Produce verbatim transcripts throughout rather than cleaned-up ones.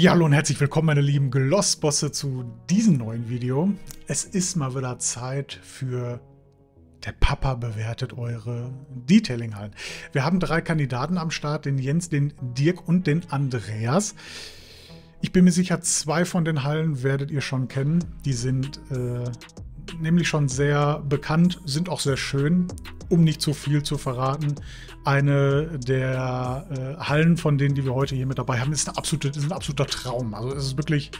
Ja, hallo und herzlich willkommen, meine lieben Glossbosse, zu diesem neuen Video. Es ist mal wieder Zeit für der Papa bewertet eure Detailing-Hallen. Wir haben drei Kandidaten am Start, den Jens, den Dirk und den Andreas. Ich bin mir sicher, zwei von den Hallen werdet ihr schon kennen. Die sind äh, nämlich schon sehr bekannt, sind auch sehr schön, um nicht zu viel zu verraten. Eine der äh, Hallen, von denen, die wir heute hier mit dabei haben, ist, eine absolute, ist ein absoluter Traum. Also es ist wirklich...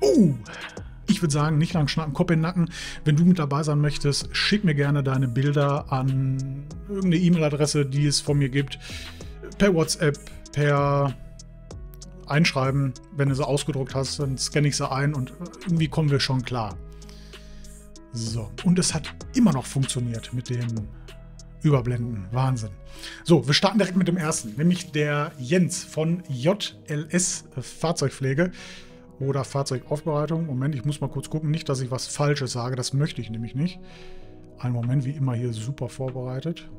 Uh, ich würde sagen, nicht lang schnacken, Kopf in den Nacken. Wenn du mit dabei sein möchtest, schick mir gerne deine Bilder an irgendeine E-Mail-Adresse, die es von mir gibt, per WhatsApp, per Einschreiben. Wenn du sie ausgedruckt hast, dann scanne ich sie ein und irgendwie kommen wir schon klar. So, und es hat immer noch funktioniert mit dem Überblenden. Wahnsinn. So, wir starten direkt mit dem ersten, nämlich der Jens von J L S Fahrzeugpflege oder Fahrzeugaufbereitung. Moment, ich muss mal kurz gucken, nicht, dass ich was Falsches sage, das möchte ich nämlich nicht. Einen Moment, wie immer hier super vorbereitet.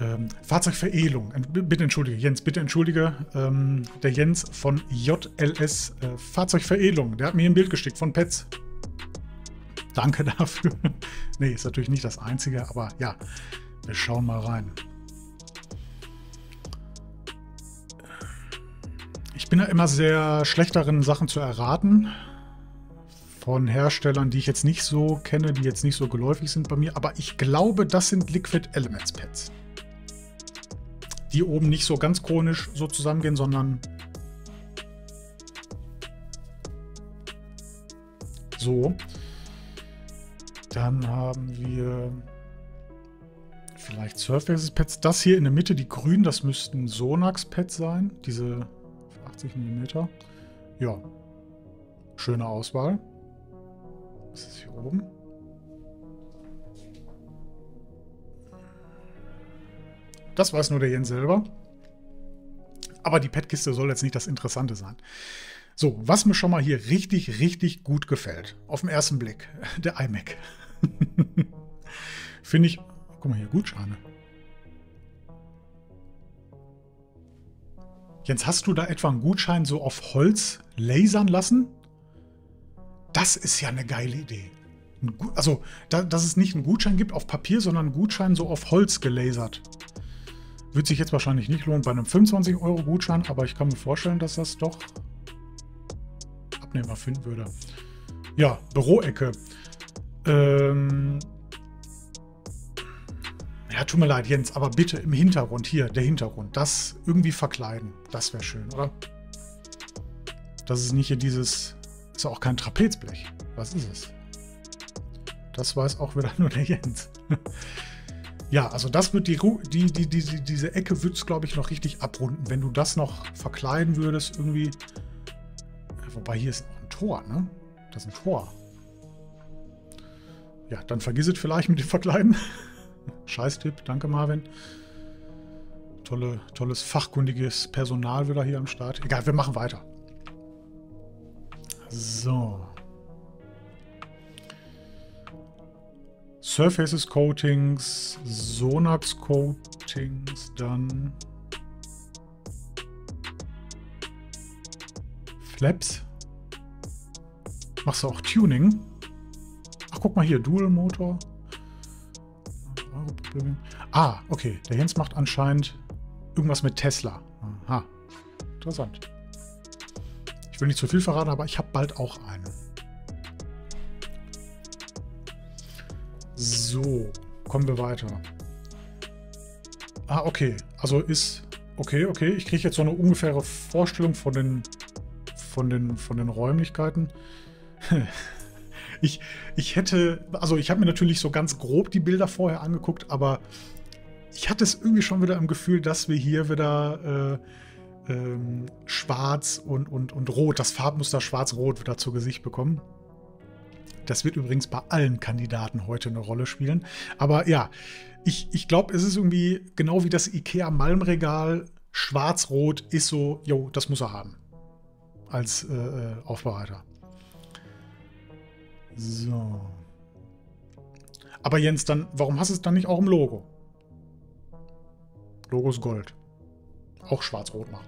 Ähm, Fahrzeugveredelung. Bitte entschuldige, Jens, bitte entschuldige. Ähm, der Jens von J L S äh, Fahrzeugveredelung. Der hat mir ein Bild geschickt von Petz. Danke dafür. Nee, ist natürlich nicht das Einzige, aber ja, wir schauen mal rein. Ich bin ja immer sehr schlecht darin, Sachen zu erraten. Von Herstellern, die ich jetzt nicht so kenne, die jetzt nicht so geläufig sind bei mir. Aber ich glaube, das sind Liquid Elements Pads. Die oben nicht so ganz chronisch so zusammengehen, sondern so. Dann haben wir vielleicht Surface Pads. Das hier in der Mitte, die grünen, das müssten Sonax Pads sein. Diese achtzig Millimeter. Ja, schöne Auswahl. Was ist hier oben? Das weiß nur der Jens selber. Aber die Pad-Kiste soll jetzt nicht das Interessante sein. So, was mir schon mal hier richtig, richtig gut gefällt. Auf den ersten Blick. Der iMac. Finde ich... Guck mal hier, Gutscheine. Jens, hast du da etwa einen Gutschein so auf Holz lasern lassen? Das ist ja eine geile Idee. Also, da, dass es nicht einen Gutschein gibt auf Papier, sondern einen Gutschein so auf Holz gelasert. Würde sich jetzt wahrscheinlich nicht lohnen bei einem fünfundzwanzig Euro Gutschein, aber ich kann mir vorstellen, dass das doch Abnehmer finden würde. Ja, Büroecke. Ähm ja, tut mir leid, Jens, aber bitte im Hintergrund, hier, der Hintergrund, das irgendwie verkleiden. Das wäre schön, oder? Das ist nicht hier dieses... Ist auch kein Trapezblech. Was ist es? Das weiß auch wieder nur der Jens. Ja, also das wird die, die, die, die diese Ecke würde es, glaube ich, noch richtig abrunden, wenn du das noch verkleiden würdest irgendwie. Wobei hier ist auch ein Tor, ne? Das ist ein Tor. Ja, dann vergiss es vielleicht mit dem Verkleiden. Scheiß-Tipp, danke Marvin. Tolle, tolles fachkundiges Personal wieder hier am Start. Egal, wir machen weiter. So. Surfaces Coatings, Sonax Coatings, dann Flaps. Machst du auch Tuning? Ach, guck mal hier, Dual Motor. Ah, okay. Der Jens macht anscheinend irgendwas mit Tesla. Aha. Interessant. Ich will nicht zu viel verraten, aber ich habe bald auch eine. So, kommen wir weiter. Ah, okay. Also ist... Okay, okay. Ich kriege jetzt so eine ungefähre Vorstellung von den, von den, von den Räumlichkeiten. ich, ich hätte... Also ich habe mir natürlich so ganz grob die Bilder vorher angeguckt, aber ich hatte es irgendwie schon wieder im Gefühl, dass wir hier wieder... Äh, Ähm, schwarz und, und, und rot, das Farbmuster schwarz-rot wieder zu Gesicht bekommen. Das wird übrigens bei allen Kandidaten heute eine Rolle spielen. Aber ja, ich, ich glaube, es ist irgendwie genau wie das Ikea-Malmregal, schwarz-rot ist so, jo, das muss er haben. Als äh, Aufbereiter. So. Aber Jens, dann, warum hast du es dann nicht auch im Logo? Logo ist Gold. Auch schwarz-rot machen.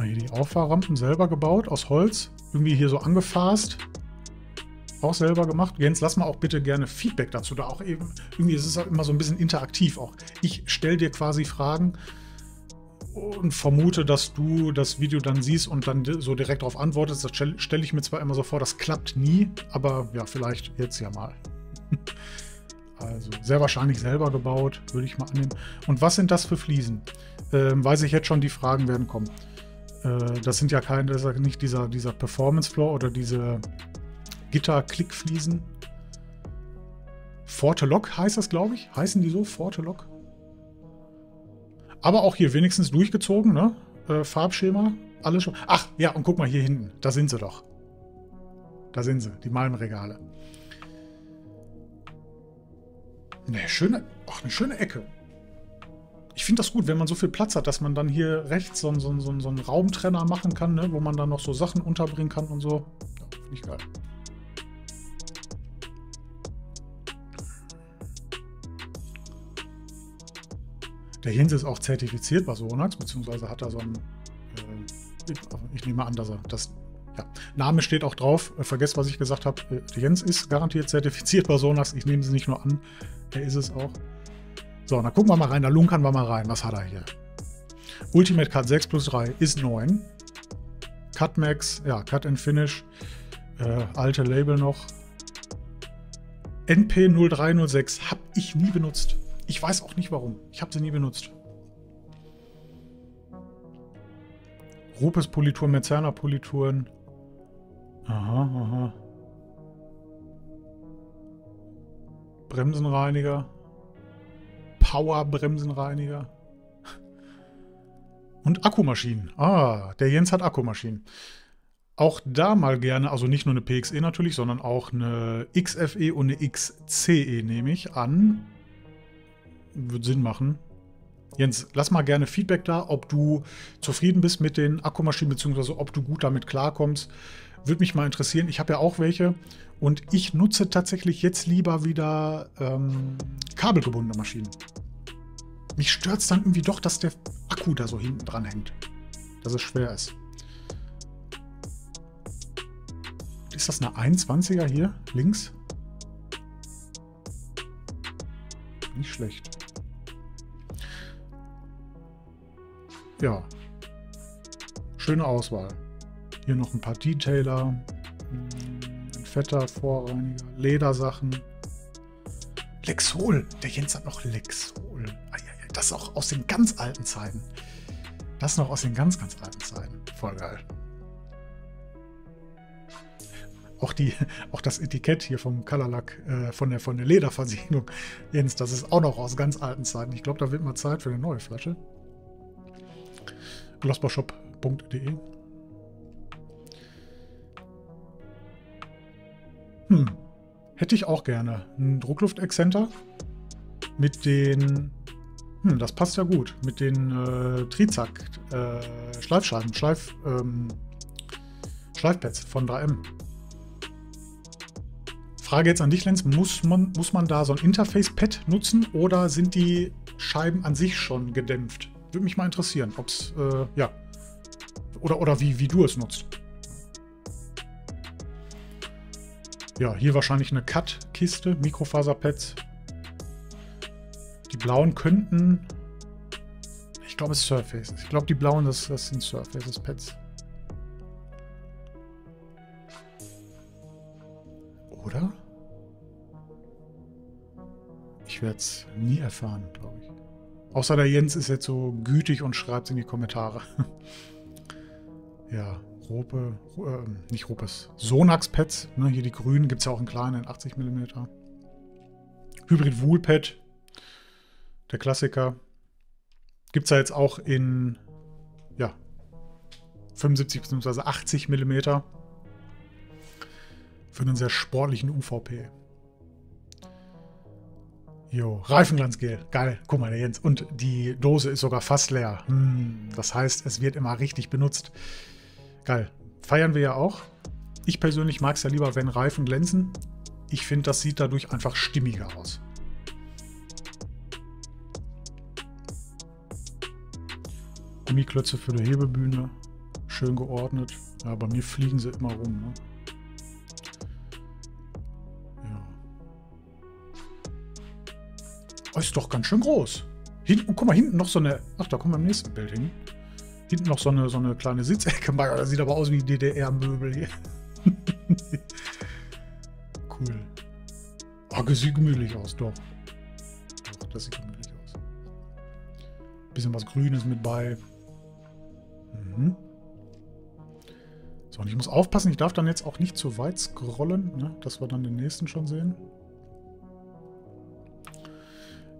Hier die Auffahrrampen selber gebaut, aus Holz. Irgendwie hier so angefasst. Auch selber gemacht. Jens, lass mal auch bitte gerne Feedback dazu da. Auch eben, irgendwie ist es halt immer so ein bisschen interaktiv auch. Ich stelle dir quasi Fragen und vermute, dass du das Video dann siehst und dann so direkt darauf antwortest. Das stelle ich mir zwar immer so vor, das klappt nie, aber ja, vielleicht jetzt ja mal. Also sehr wahrscheinlich selber gebaut, würde ich mal annehmen. Und was sind das für Fliesen? Ähm, weiß ich jetzt schon, die Fragen werden kommen. Äh, das sind ja keine, das ist ja nicht dieser, dieser Performance-Floor oder diese Gitter-Klick-Fliesen. Forte-Lock heißt das, glaube ich. Heißen die so? Forte-Lock? Aber auch hier wenigstens durchgezogen, ne? Äh, Farbschema, alles schon. Ach, ja, und guck mal hier hinten. Da sind sie doch. Da sind sie, die Malmregale. Ne, schöne, ach, eine schöne Ecke. Ich finde das gut, wenn man so viel Platz hat, dass man dann hier rechts so, so, so, so einen Raumtrenner machen kann, ne? Wo man dann noch so Sachen unterbringen kann und so. Ja, finde ich geil. Der Jens ist auch zertifiziert bei Sonax, beziehungsweise hat er so ein, äh, ich nehme an, dass er das, ja, Name steht auch drauf, äh, vergesst, was ich gesagt habe, äh, der Jens ist garantiert zertifiziert bei Sonax, ich nehme sie nicht nur an, er ist es auch. So, dann gucken wir mal rein, da lunkern wir mal rein, was hat er hier? Ultimate Cut sechs plus drei ist neun, Cut Max, ja, Cut and Finish, äh, alte Label noch, N P null drei null sechs habe ich nie benutzt. Ich weiß auch nicht warum. Ich habe sie nie benutzt. Rupes Politur, Menzerna Polituren. Aha, aha. Bremsenreiniger. Powerbremsenreiniger. Und Akkumaschinen. Ah, der Jens hat Akkumaschinen. Auch da mal gerne, also nicht nur eine P X E natürlich, sondern auch eine X F E und eine X C E nehme ich an. Würde Sinn machen. Jens, lass mal gerne Feedback da, ob du zufrieden bist mit den Akkumaschinen, beziehungsweise ob du gut damit klarkommst. Würde mich mal interessieren. Ich habe ja auch welche und ich nutze tatsächlich jetzt lieber wieder ähm, kabelgebundene Maschinen. Mich stört es dann irgendwie doch, dass der Akku da so hinten dran hängt. Dass es schwer ist. Ist das eine einundzwanziger hier links? Nicht schlecht. Ja. Schöne Auswahl. Hier noch ein paar Detailer. Ein fetter Vorreiniger. Ledersachen. Lexol. Der Jens hat noch Lexol. Das ist auch aus den ganz alten Zeiten. Das noch aus den ganz, ganz alten Zeiten. Voll geil. Auch, die, auch das Etikett hier vom Colorlack, äh, von der, von der Lederversiegelung. Jens, das ist auch noch aus ganz alten Zeiten. Ich glaube, da wird mal Zeit für eine neue Flasche. glossboss shop punkt de. Hm. Hätte ich auch gerne. Ein Druckluft-Exzenter mit den... Hm, das passt ja gut. Mit den äh, Trizac äh, Schleifscheiben, Schleif, ähm, Schleifpads von drei M. Frage jetzt an dich, Lenz, muss man, muss man da so ein Interface-Pad nutzen oder sind die Scheiben an sich schon gedämpft? Würde mich mal interessieren, ob es, äh, ja, oder, oder wie, wie du es nutzt. Ja, hier wahrscheinlich eine Cut-Kiste, Mikrofaser-Pads. Die blauen könnten, ich glaube, es ist Surface. Ich glaube, die blauen, das, das sind Surfaces-Pads. Oder? Ich werde es nie erfahren, glaube ich. Außer der Jens ist jetzt so gütig und schreibt es in die Kommentare. Ja, Rope, äh, nicht Ropes, Sonax-Pads, ne, hier die grünen, gibt es ja auch in kleinen, in achtzig Millimeter. Hybrid-Wool-Pad, der Klassiker. Gibt es ja jetzt auch in, ja, fünfundsiebzig bzw. achtzig Millimeter. Für einen sehr sportlichen U V P. Jo, Reifenglanzgel. Geil. Guck mal, der Jens. Und die Dose ist sogar fast leer. Hm, das heißt, es wird immer richtig benutzt. Geil. Feiern wir ja auch. Ich persönlich mag es ja lieber, wenn Reifen glänzen. Ich finde, das sieht dadurch einfach stimmiger aus. Gummiklötze für die Hebebühne. Schön geordnet. Ja, bei mir fliegen sie immer rum. Ne? Ja. Oh, ist doch ganz schön groß. Hinten, guck mal, hinten noch so eine... Ach, da kommen wir im nächsten Bild hin. Hinten noch so eine, so eine kleine Sitzecke. Das sieht aber aus wie D D R-Möbel hier. Cool. Oh, das sieht gemütlich aus, doch. Doch, das sieht gemütlich aus. Bisschen was Grünes mit bei. Mhm. So, und ich muss aufpassen, ich darf dann jetzt auch nicht zu weit scrollen, ne, dass wir dann den nächsten schon sehen.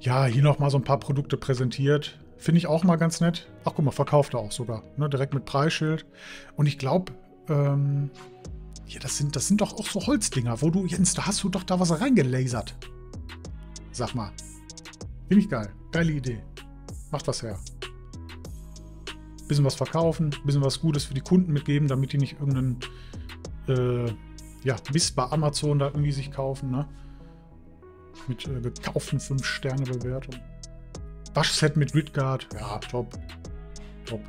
Ja, hier nochmal so ein paar Produkte präsentiert. Finde ich auch mal ganz nett. Ach, guck mal, verkauft er auch sogar. Ne, direkt mit Preisschild. Und ich glaube, ähm, ja, das sind, das sind doch auch so Holzdinger, wo du, Jens, da hast du doch da was reingelasert. Sag mal. Finde ich geil. Geile Idee. Mach das her. Bisschen was verkaufen, bisschen was Gutes für die Kunden mitgeben, damit die nicht irgendeinen äh, ja, Mist bei Amazon da irgendwie sich kaufen, ne? Mit äh, gekauften fünf Sterne Bewertung. Waschset mit Ridguard. Ja, top. Top.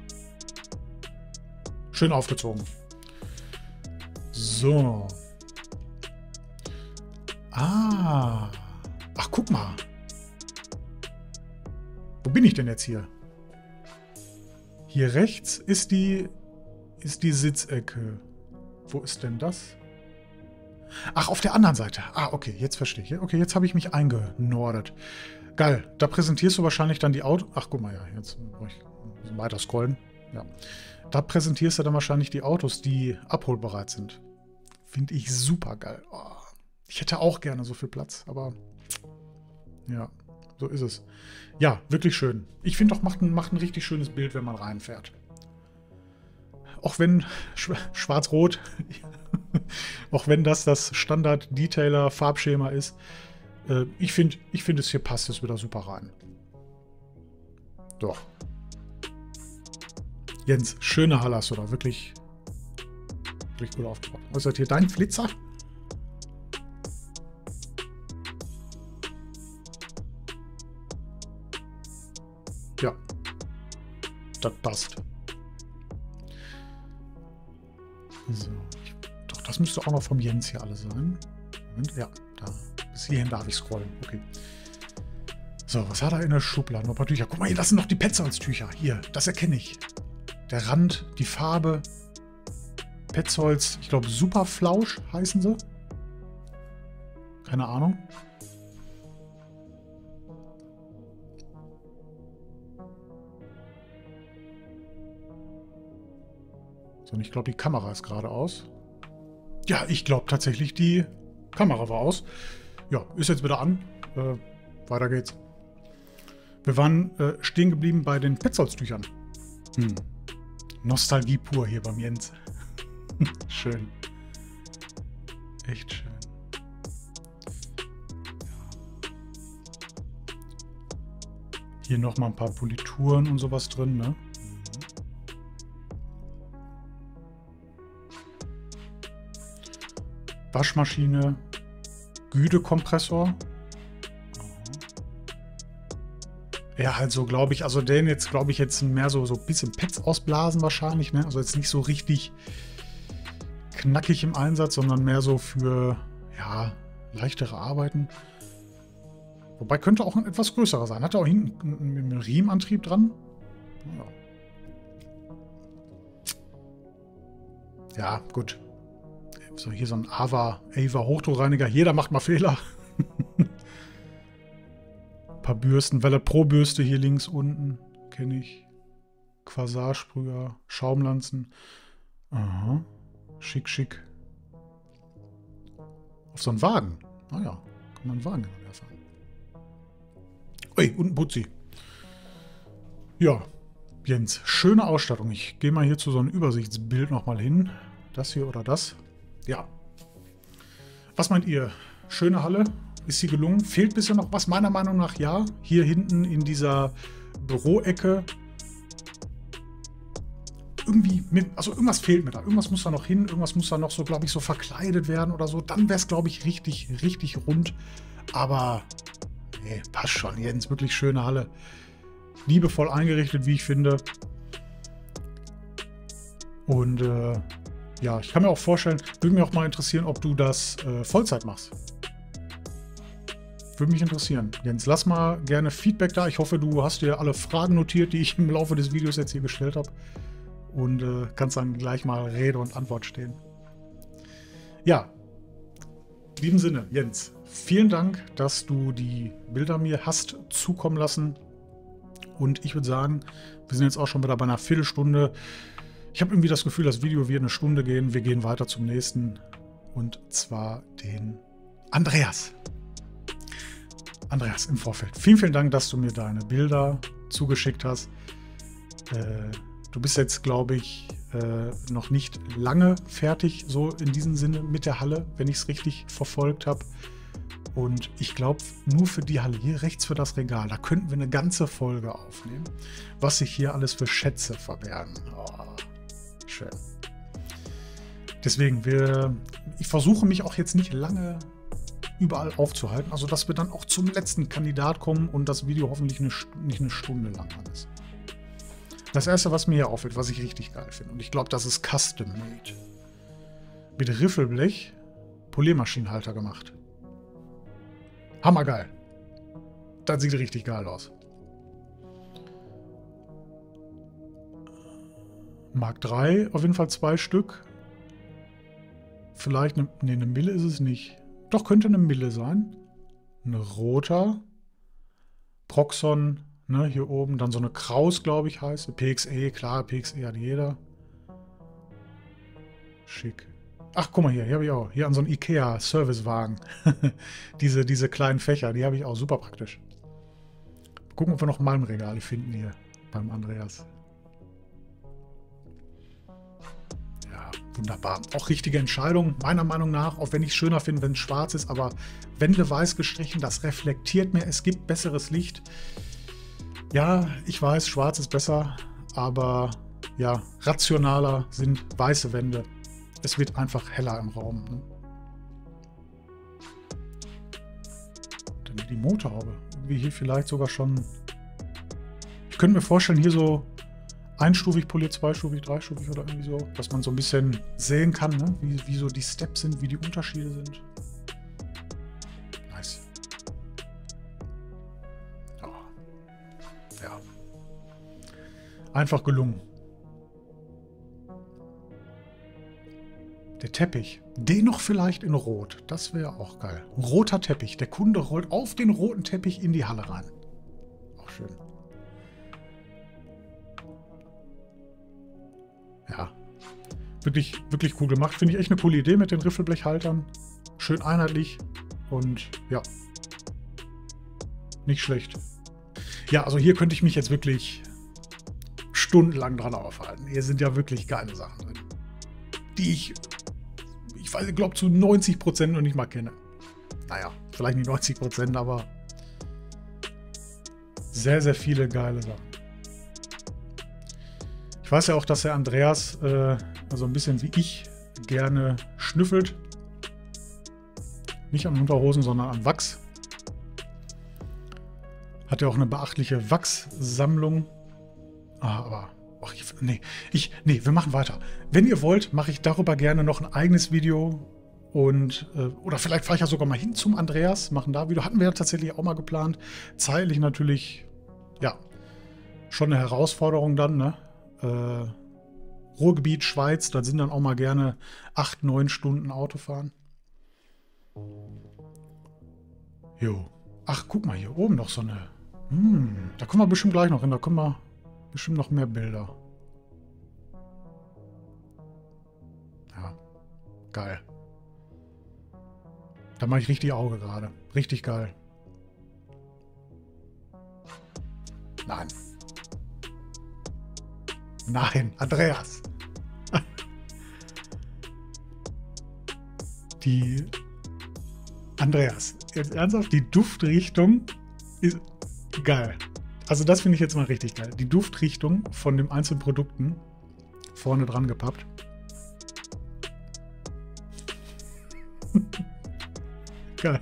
Schön aufgezogen. So. Ah. Ach, guck mal. Wo bin ich denn jetzt hier? Hier rechts ist die, ist die Sitzecke. Wo ist denn das? Ach, auf der anderen Seite. Ah, okay, jetzt verstehe ich. Okay, jetzt habe ich mich eingenordet. Geil, da präsentierst du wahrscheinlich dann die Autos... Ach, guck mal, ja, jetzt brauche ich ein bisschen weiter scrollen. Ja. Da präsentierst du dann wahrscheinlich die Autos, die abholbereit sind. Finde ich super geil. Oh, ich hätte auch gerne so viel Platz, aber... Ja, so ist es. Ja, wirklich schön. Ich finde doch, macht ein, macht ein richtig schönes Bild, wenn man reinfährt. Auch wenn schwarz-rot... Auch wenn das das Standard-Detailer-Farbschema ist, äh, ich finde, ich finde, es hier passt es wieder super rein. Doch. Jens, schöne Halle hast du da, wirklich, wirklich gut aufgebaut. Was ist hier dein Flitzer? Ja, das passt. So. Das müsste auch noch vom Jens hier alle sein. Moment, ja, da. Bis hierhin darf ich scrollen. Okay. So, was hat er in der Schublade? Noch ein paar Tücher. Guck mal, hier, das sind noch die Petzoldt's-Tücher. Hier, das erkenne ich. Der Rand, die Farbe. Petzoldt's, ich glaube, Superflausch heißen sie. Keine Ahnung. So, und ich glaube, die Kamera ist gerade aus. Ja, ich glaube tatsächlich, die Kamera war aus. Ja, ist jetzt wieder an. Äh, weiter geht's. Wir waren äh, stehen geblieben bei den Petzoldt's-Tüchern. Hm. Nostalgie pur hier beim Jens. Schön. Echt schön. Ja. Hier nochmal ein paar Polituren und sowas drin, ne? Waschmaschine, Güdekompressor. Ja, halt so, glaube ich, also den jetzt, glaube ich, jetzt mehr so, so ein bisschen Pets ausblasen wahrscheinlich, ne? Also jetzt nicht so richtig knackig im Einsatz, sondern mehr so für, ja, leichtere Arbeiten. Wobei könnte auch ein etwas größerer sein. Hat er auch hinten einen Riemenantrieb dran? Ja, ja, gut. So, hier so ein Ava, Ava Hochdruckreiniger. Jeder macht mal Fehler. Ein paar Bürsten. Valet Pro Bürste hier links unten. Kenne ich. Quasar Sprüher. Schaumlanzen. Aha. Schick, schick. Auf so einen Wagen. Naja, kann man einen Wagen hinwerfen. Ui, und ein Putzi. Ja, Jens. Schöne Ausstattung. Ich gehe mal hier zu so einem Übersichtsbild nochmal hin. Das hier oder das. Ja. Was meint ihr? Schöne Halle? Ist sie gelungen? Fehlt bisher noch was? Meiner Meinung nach ja. Hier hinten in dieser Büroecke. irgendwie mit, also irgendwas fehlt mir da, irgendwas muss da noch hin, irgendwas muss da noch so, glaube ich, so verkleidet werden oder so. Dann wäre es, glaube ich, richtig, richtig rund. Aber nee, passt schon. Hier ist wirklich schöne Halle. Liebevoll eingerichtet, wie ich finde. Und äh, ja, ich kann mir auch vorstellen, würde mich auch mal interessieren, ob du das äh, Vollzeit machst. Würde mich interessieren. Jens, lass mal gerne Feedback da. Ich hoffe, du hast dir alle Fragen notiert, die ich im Laufe des Videos jetzt hier gestellt habe. Und äh, kannst dann gleich mal Rede und Antwort stehen. Ja, in diesem Sinne, Jens, vielen Dank, dass du die Bilder mir hast zukommen lassen. Und ich würde sagen, wir sind jetzt auch schon wieder bei einer Viertelstunde. Ich habe irgendwie das Gefühl, das Video wird eine Stunde gehen. Wir gehen weiter zum nächsten. Und zwar den Andreas. Andreas im Vorfeld. Vielen, vielen Dank, dass du mir deine Bilder zugeschickt hast. Äh, du bist jetzt, glaube ich, äh, noch nicht lange fertig, so in diesem Sinne mit der Halle, wenn ich es richtig verfolgt habe. Und ich glaube, nur für die Halle hier rechts für das Regal, da könnten wir eine ganze Folge aufnehmen, was sich hier alles für Schätze verbergen. Oh, schön. Deswegen, wir, ich versuche mich auch jetzt nicht lange überall aufzuhalten, also dass wir dann auch zum letzten Kandidat kommen und das Video hoffentlich eine, nicht eine Stunde lang ist. Das erste, was mir hier auffällt, was ich richtig geil finde, und ich glaube, das ist Custom Made. Mit Riffelblech Poliermaschinenhalter gemacht. Hammergeil. Das sieht richtig geil aus. Mark drei, auf jeden Fall zwei Stück. Vielleicht eine, nee, eine Mille ist es nicht. Doch, könnte eine Mille sein. Ein roter. Proxon, ne, hier oben. Dann so eine Kraus, glaube ich, heißt. P X E, klar, P X E hat jeder. Schick. Ach, guck mal hier, hier habe ich auch. Hier an so einem Ikea-Servicewagen. diese, diese kleinen Fächer, die habe ich auch. Super praktisch. Gucken, ob wir noch Malmregale finden hier beim Andreas. Wunderbar. Auch richtige Entscheidung, meiner Meinung nach, auch wenn ich es schöner finde, wenn es schwarz ist, aber Wände weiß gestrichen, das reflektiert mehr, es gibt besseres Licht. Ja, ich weiß, schwarz ist besser, aber ja, rationaler sind weiße Wände. Es wird einfach heller im Raum. Ne? Dann die Motorhaube, wie hier vielleicht sogar schon. Ich könnte mir vorstellen, hier so einstufig poliert, zweistufig, dreistufig oder irgendwie so, dass man so ein bisschen sehen kann, ne? wie, wie so die Steps sind, wie die Unterschiede sind. Nice. Oh. Ja. Einfach gelungen. Der Teppich, den noch vielleicht in Rot, das wäre auch geil. Roter Teppich, der Kunde rollt auf den roten Teppich in die Halle rein. Auch schön. Ja, wirklich, wirklich cool gemacht. Finde ich echt eine coole Idee mit den Riffelblechhaltern. Schön einheitlich und ja, nicht schlecht. Ja, also hier könnte ich mich jetzt wirklich stundenlang dran aufhalten. Hier sind ja wirklich geile Sachen drin, die ich, ich weiß, ich glaube zu neunzig Prozent noch nicht mal kenne. Naja, vielleicht nicht neunzig Prozent, aber sehr, sehr viele geile Sachen. Ich weiß ja auch, dass der Andreas äh, also ein bisschen wie ich gerne schnüffelt. Nicht an Unterhosen, sondern an Wachs. Hat ja auch eine beachtliche Wachssammlung. Ah, aber ach, ich, nee, ich, nee, wir machen weiter. Wenn ihr wollt, mache ich darüber gerne noch ein eigenes Video. Und, äh, oder vielleicht fahre ich ja sogar mal hin zum Andreas, machen da Video. Hatten wir ja tatsächlich auch mal geplant. Zeitlich natürlich, ja, schon eine Herausforderung dann, ne? Uh, Ruhrgebiet, Schweiz, da sind dann auch mal gerne acht, neun Stunden Autofahren. Jo. Ach, guck mal, hier oben noch so eine. Hm, da kommen wir bestimmt gleich noch hin. Da kommen wir bestimmt noch mehr Bilder. Ja, geil. Da mache ich richtig Auge gerade. Richtig geil. Nein. Nein, Andreas. Die Andreas, jetzt ernsthaft, die Duftrichtung ist geil. Also das finde ich jetzt mal richtig geil. Die Duftrichtung von den einzelnen Produkten vorne dran gepappt. Geil.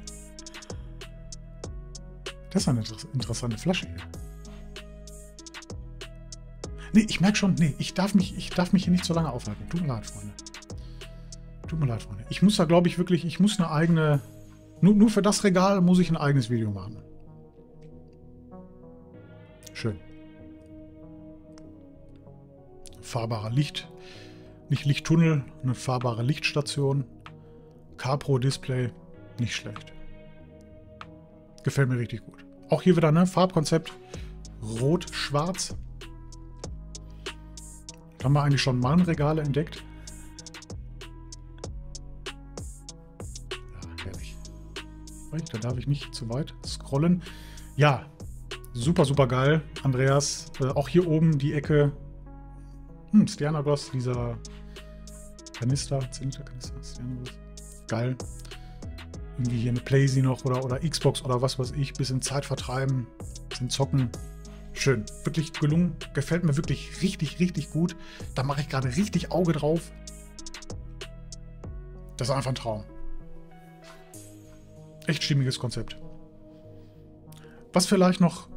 Das ist eine interessante Flasche hier. Nee, ich merke schon, nee, ich darf, mich, ich darf mich hier nicht so lange aufhalten. Tut mir leid, Freunde. Tut mir leid, Freunde. Ich muss da, glaube ich, wirklich, ich muss eine eigene, nur, nur für das Regal muss ich ein eigenes Video machen. Schön. Fahrbarer Licht, nicht Lichttunnel, eine fahrbare Lichtstation. CarPro Display, nicht schlecht. Gefällt mir richtig gut. Auch hier wieder, ne, Farbkonzept, rot-schwarz. Haben wir eigentlich schon Malmregale entdeckt? Ja, herrlich. Da darf ich nicht zu weit scrollen. Ja, super, super geil, Andreas. Äh, auch hier oben die Ecke. Hm, Sterna Gloss, dieser Kanister, Zylinderkanister, Sterna Gloss. Geil. Irgendwie hier eine Playsee noch oder, oder Xbox oder was weiß ich. Bisschen Zeit vertreiben, bisschen zocken. Schön, wirklich gelungen, gefällt mir wirklich richtig, richtig gut. Da mache ich gerade richtig Auge drauf. Das ist einfach ein Traum. Echt stimmiges Konzept. Was vielleicht noch,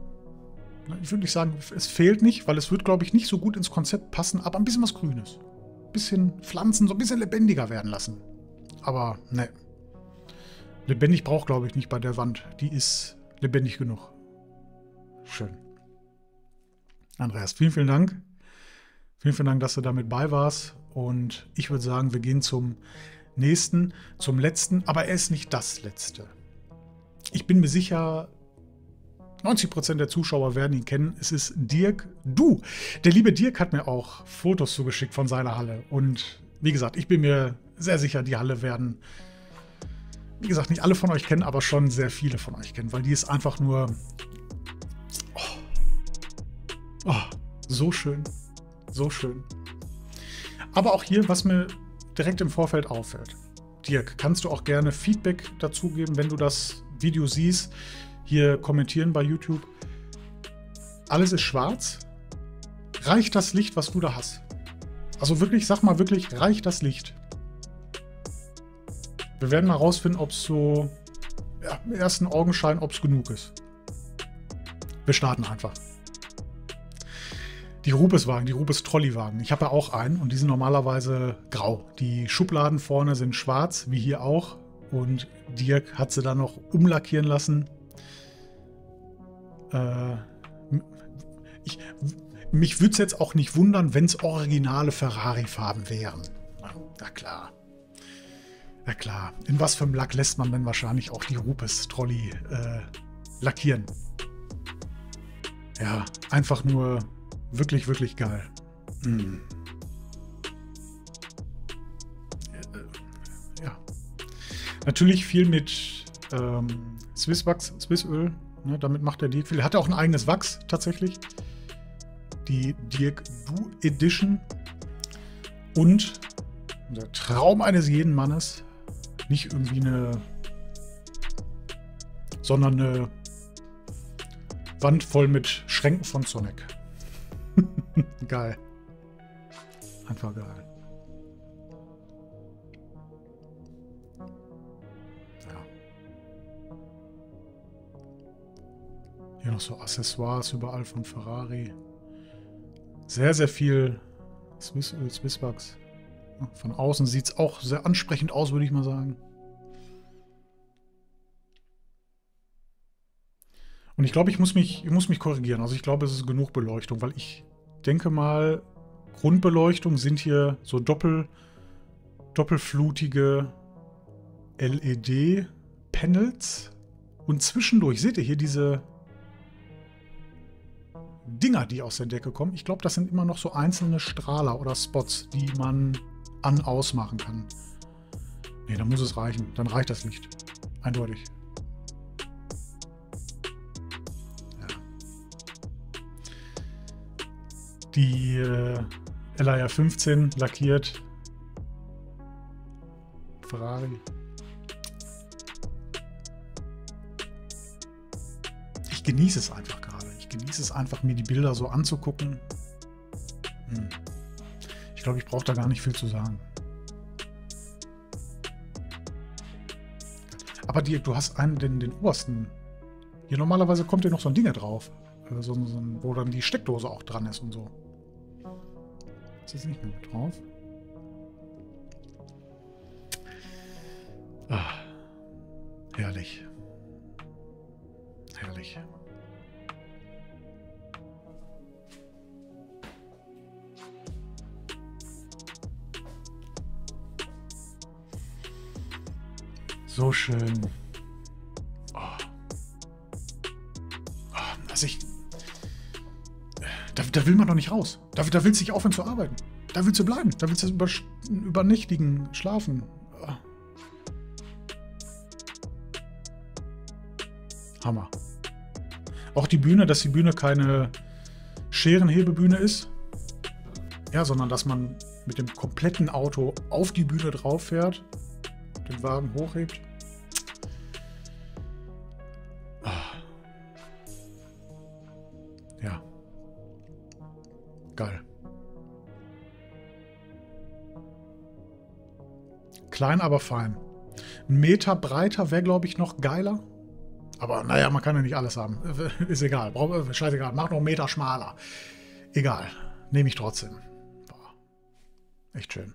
ich würde nicht sagen, es fehlt nicht, weil es wird, glaube ich, nicht so gut ins Konzept passen, aber ein bisschen was Grünes. Ein bisschen Pflanzen, so ein bisschen lebendiger werden lassen. Aber ne, lebendig braucht, glaube ich, nicht bei der Wand. Die ist lebendig genug. Schön. Andreas, vielen, vielen Dank. Vielen, vielen Dank, dass du damit bei warst. Und ich würde sagen, wir gehen zum nächsten, zum letzten. Aber er ist nicht das letzte. Ich bin mir sicher, neunzig Prozent der Zuschauer werden ihn kennen. Es ist Dirk Bu. Der liebe Dirk hat mir auch Fotos zugeschickt von seiner Halle. Und wie gesagt, ich bin mir sehr sicher, die Halle werden, wie gesagt, nicht alle von euch kennen, aber schon sehr viele von euch kennen. Weil die ist einfach nur... Oh, so schön, so schön. Aber auch hier, was mir direkt im Vorfeld auffällt. Dirk, kannst du auch gerne Feedback dazu geben, wenn du das Video siehst. Hier kommentieren bei YouTube. Alles ist schwarz. Reicht das Licht, was du da hast? Also wirklich, sag mal wirklich, reicht das Licht? Wir werden mal rausfinden, ob es so ja, im ersten Augenschein, ob es genug ist. Wir starten einfach. Die Rupes-Wagen, die Rupes-Trolley-Wagen. Ich habe ja auch einen und die sind normalerweise grau. Die Schubladen vorne sind schwarz, wie hier auch. Und Dirk hat sie dann noch umlackieren lassen. Äh, ich, mich würde es jetzt auch nicht wundern, wenn es originale Ferrari-Farben wären. Na klar. Na klar. In was für einem Lack lässt man denn wahrscheinlich auch die Rupes-Trolley äh, lackieren? Ja, einfach nur... Wirklich, wirklich geil. Mm. Ja. Natürlich viel mit ähm, Swissvax, Swissöl. Ne, damit macht der Dirk viel. Er hat auch ein eigenes Wachs tatsächlich. Die Dirk Bu Edition. Und der Traum eines jeden Mannes. Nicht irgendwie eine, sondern eine Wand voll mit Schränken von Sonax. Geil. Einfach geil. Ja. Hier noch so Accessoires überall von Ferrari. Sehr, sehr viel Swissöl, Swissvax. Von außen sieht es auch sehr ansprechend aus, würde ich mal sagen. Und ich glaube, ich muss mich, ich muss mich korrigieren. Also ich glaube, es ist genug Beleuchtung, weil ich denke mal, Grundbeleuchtung sind hier so doppel, doppelflutige L E D-Panels. Und zwischendurch seht ihr hier diese Dinger, die aus der Decke kommen. Ich glaube, das sind immer noch so einzelne Strahler oder Spots, die man an- ausmachen kann. Nee, dann muss es reichen. Dann reicht das Licht. Eindeutig. Die äh, L A R fünfzehn lackiert. Ferrari. Ich genieße es einfach gerade. Ich genieße es einfach, mir die Bilder so anzugucken. Hm. Ich glaube, ich brauche da gar nicht viel zu sagen. Aber die, du hast einen, den, den obersten. Hier normalerweise kommt ja noch so ein Ding drauf. So, so, wo dann die Steckdose auch dran ist und so. Das ist nicht mehr mit drauf. Ah, herrlich. Herrlich. So schön. Oh. Oh, also ich... Da, da will man doch nicht raus. Da, da willst du nicht aufhören zu arbeiten. Da willst du bleiben. Da willst du über, übernächtigen, schlafen. Oh. Hammer. Auch die Bühne, dass die Bühne keine Scherenhebebühne ist. Ja, sondern dass man mit dem kompletten Auto auf die Bühne drauf fährt, den Wagen hochhebt. Ja. Geil. Klein, aber fein. Ein Meter breiter wäre, glaube ich, noch geiler. Aber naja, man kann ja nicht alles haben. Ist egal. Scheißegal. Mach noch einen Meter schmaler. Egal. Nehme ich trotzdem. Boah. Echt schön.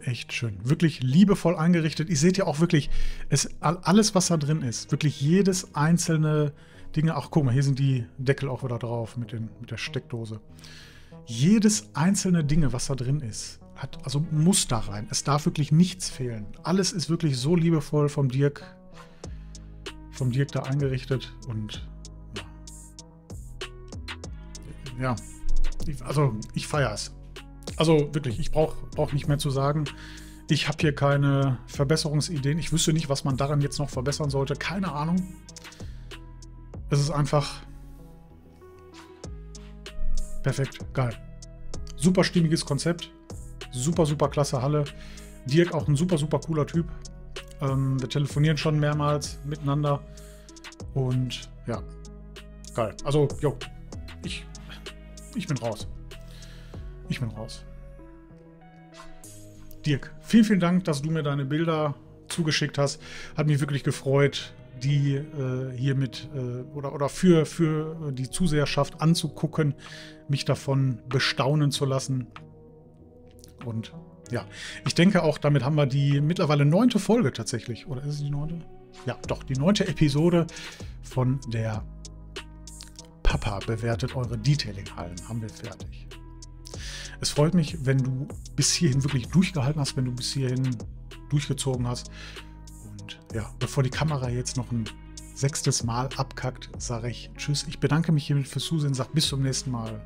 Echt schön. Wirklich liebevoll eingerichtet. Ihr seht ja auch wirklich, es, alles, was da drin ist. Wirklich jedes einzelne Ding. Ach, guck mal, hier sind die Deckel auch wieder drauf mit, den, mit der Steckdose. Jedes einzelne Ding, was da drin ist, hat, also muss da rein. Es darf wirklich nichts fehlen. Alles ist wirklich so liebevoll vom Dirk, vom Dirk da eingerichtet. Und ja, also ich feiere es. Also wirklich, ich brauche brauch nicht mehr zu sagen. Ich habe hier keine Verbesserungsideen. Ich wüsste nicht, was man daran jetzt noch verbessern sollte. Keine Ahnung. Es ist einfach perfekt, geil. Super stimmiges Konzept. Super, super klasse Halle. Dirk auch ein super, super cooler Typ. Ähm, wir telefonieren schon mehrmals miteinander. Und ja, geil. Also, jo, ich, ich bin raus. Ich bin raus. Dirk, vielen, vielen Dank, dass du mir deine Bilder zugeschickt hast. Hat mich wirklich gefreut, die äh, hier mit äh, oder, oder für, für die Zuseherschaft anzugucken, mich davon bestaunen zu lassen. Und ja, ich denke auch, damit haben wir die mittlerweile neunte Folge tatsächlich. Oder ist es die neunte? Ja, doch, die neunte Episode von der Papa bewertet eure Detailing-Hallen haben wir fertig. Es freut mich, wenn du bis hierhin wirklich durchgehalten hast, wenn du bis hierhin durchgezogen hast. Und ja, bevor die Kamera jetzt noch ein sechstes Mal abkackt, sage ich tschüss. Ich bedanke mich hiermit fürs Zusehen, sage bis zum nächsten Mal.